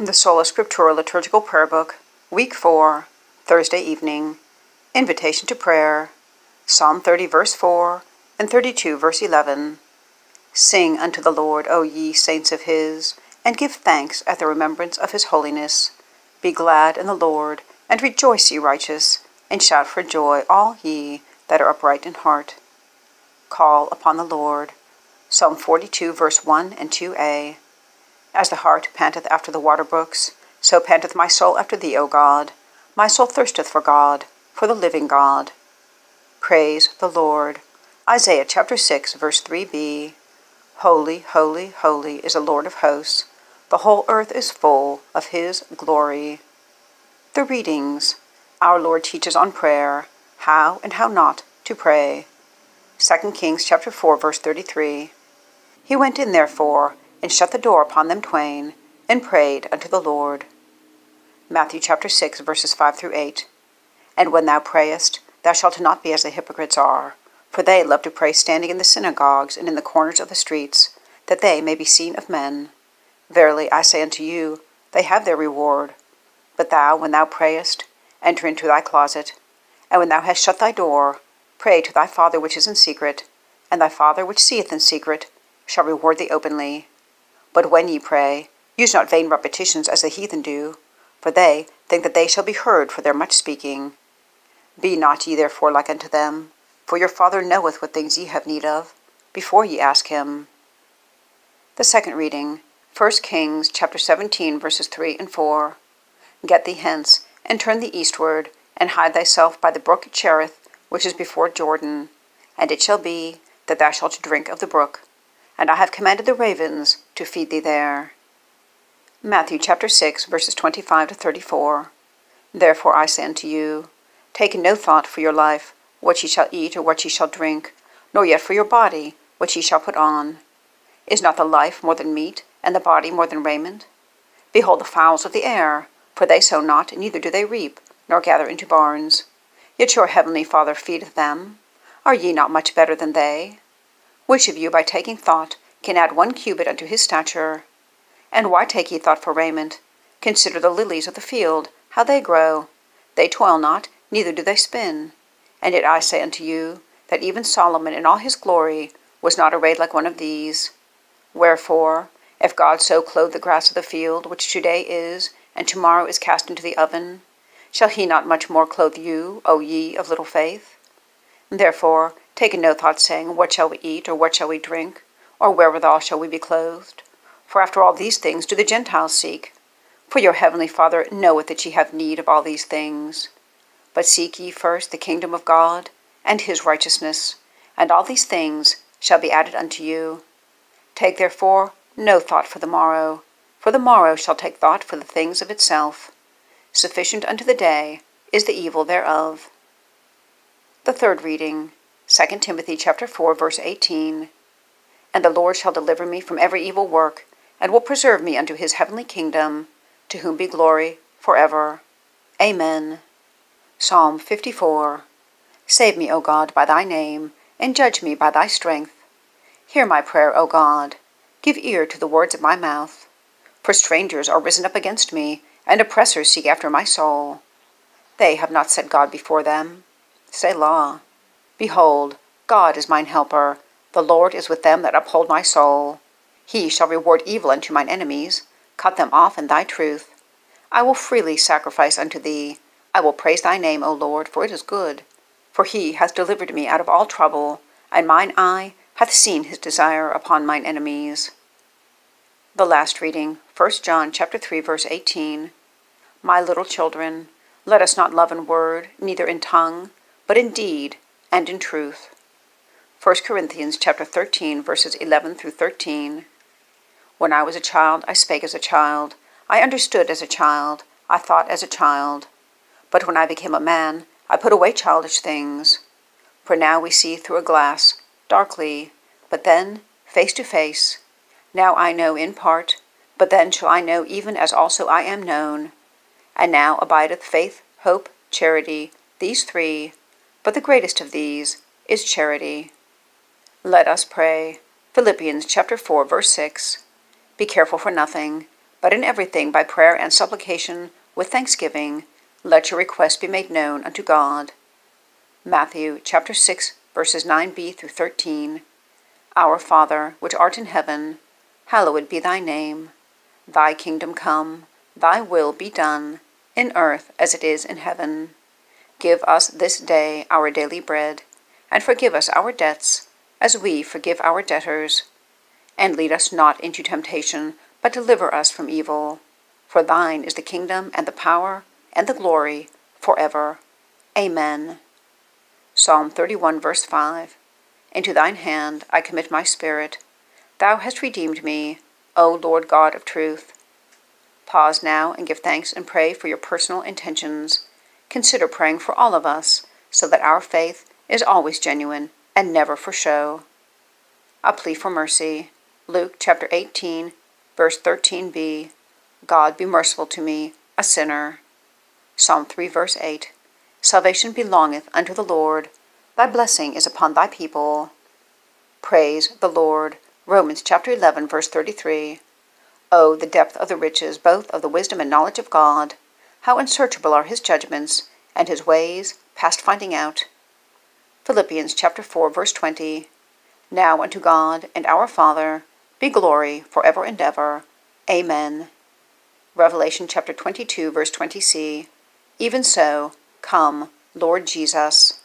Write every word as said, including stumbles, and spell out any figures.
The Sola Scriptura Liturgical Prayer Book, Week four, Thursday Evening, Invitation to Prayer, Psalm thirty, verse four, and thirty-two, verse eleven. Sing unto the Lord, O ye saints of His, and give thanks at the remembrance of His holiness. Be glad in the Lord, and rejoice, ye righteous, and shout for joy, all ye that are upright in heart. Call upon the Lord. Psalm forty-two, verse one and two a. As the hart panteth after the water brooks, so panteth my soul after thee, O God. My soul thirsteth for God, for the living God. Praise the Lord. Isaiah chapter six, verse three b. Holy, holy, holy is the Lord of hosts. The whole earth is full of His glory. The readings. Our Lord teaches on prayer, how and how not to pray. Second Kings chapter four, verse thirty-three. He went in, therefore, and shut the door upon them twain, and prayed unto the Lord. Matthew chapter six, verses five through eight. And when thou prayest, thou shalt not be as the hypocrites are, for they love to pray standing in the synagogues and in the corners of the streets, that they may be seen of men. Verily I say unto you, they have their reward. But thou, when thou prayest, enter into thy closet, and when thou hast shut thy door, pray to thy Father which is in secret, and thy Father which seeth in secret shall reward thee openly. But when ye pray, use not vain repetitions as the heathen do, for they think that they shall be heard for their much speaking. Be not ye therefore like unto them, for your Father knoweth what things ye have need of, before ye ask Him. The second reading, First Kings chapter seventeen, verses three and four. Get thee hence, and turn thee eastward, and hide thyself by the brook Cherith, which is before Jordan. And it shall be that thou shalt drink of the brook. And I have commanded the ravens to feed thee there. Matthew chapter six, verses twenty-five to thirty-four. Therefore I say unto you, take no thought for your life, what ye shall eat or what ye shall drink, nor yet for your body, what ye shall put on. Is not the life more than meat, and the body more than raiment? Behold the fowls of the air, for they sow not, neither do they reap, nor gather into barns. Yet your heavenly Father feedeth them. Are ye not much better than they? Which of you by taking thought can add one cubit unto his stature? And why take ye thought for raiment? Consider the lilies of the field, how they grow. They toil not, neither do they spin. And yet I say unto you, that even Solomon in all his glory was not arrayed like one of these. Wherefore, if God so clothe the grass of the field, which today is, and tomorrow is cast into the oven, shall he not much more clothe you, O ye of little faith? Therefore, take no thought, saying, what shall we eat, or what shall we drink, or wherewithal shall we be clothed? For after all these things do the Gentiles seek. For your heavenly Father knoweth that ye have need of all these things. But seek ye first the kingdom of God, and His righteousness, and all these things shall be added unto you. Take therefore no thought for the morrow, for the morrow shall take thought for the things of itself. Sufficient unto the day is the evil thereof. The third reading, Second Timothy chapter four, verse eighteen. And the Lord shall deliver me from every evil work, and will preserve me unto His heavenly kingdom, to whom be glory forever. Amen. Psalm fifty-four. Save me, O God, by thy name, and judge me by thy strength. Hear my prayer, O God. Give ear to the words of my mouth. For strangers are risen up against me, and oppressors seek after my soul. They have not set God before them. Selah. Behold, God is mine helper. The Lord is with them that uphold my soul. He shall reward evil unto mine enemies. Cut them off in thy truth. I will freely sacrifice unto thee. I will praise thy name, O Lord, for it is good. For He hath delivered me out of all trouble, and mine eye hath seen His desire upon mine enemies. The last reading, First John chapter three, verse eighteen. My little children, let us not love in word, neither in tongue, but in deed and in truth. First Corinthians chapter thirteen, verses eleven through thirteen. When I was a child, I spake as a child. I understood as a child. I thought as a child. But when I became a man, I put away childish things. For now we see through a glass, darkly, but then face to face. Now I know in part, but then shall I know even as also I am known. And now abideth faith, hope, charity, these three, but the greatest of these is charity. Let us pray. Philippians chapter four, verse six. Be careful for nothing, But in everything, by prayer and supplication, with thanksgiving, let your requests be made known unto God. Matthew chapter six, verses nine b through thirteen. Our Father, which art in heaven, hallowed be thy name. Thy kingdom come, thy will be done, in earth as it is in heaven. Give us this day our daily bread, and forgive us our debts, as we forgive our debtors. And lead us not into temptation, but deliver us from evil. For thine is the kingdom, and the power, and the glory, forever. Amen. Psalm thirty-one, verse five. Into thine hand I commit my spirit. Thou hast redeemed me, O Lord God of truth. Pause now and give thanks and pray for your personal intentions. Consider praying for all of us, so that our faith is always genuine and never for show. A plea for mercy. Luke chapter eighteen, verse thirteen b. God be merciful to me, a sinner. Psalm three, verse eight. Salvation belongeth unto the Lord. Thy blessing is upon thy people. Praise the Lord. Romans chapter eleven, verse thirty-three. O, the depth of the riches, both of the wisdom and knowledge of God! How unsearchable are his judgments, and his ways past finding out! Philippians chapter four, verse twenty. Now unto God and our Father be glory forever and ever. Amen. Revelation chapter twenty-two, verse twenty c. Even so, come, Lord Jesus.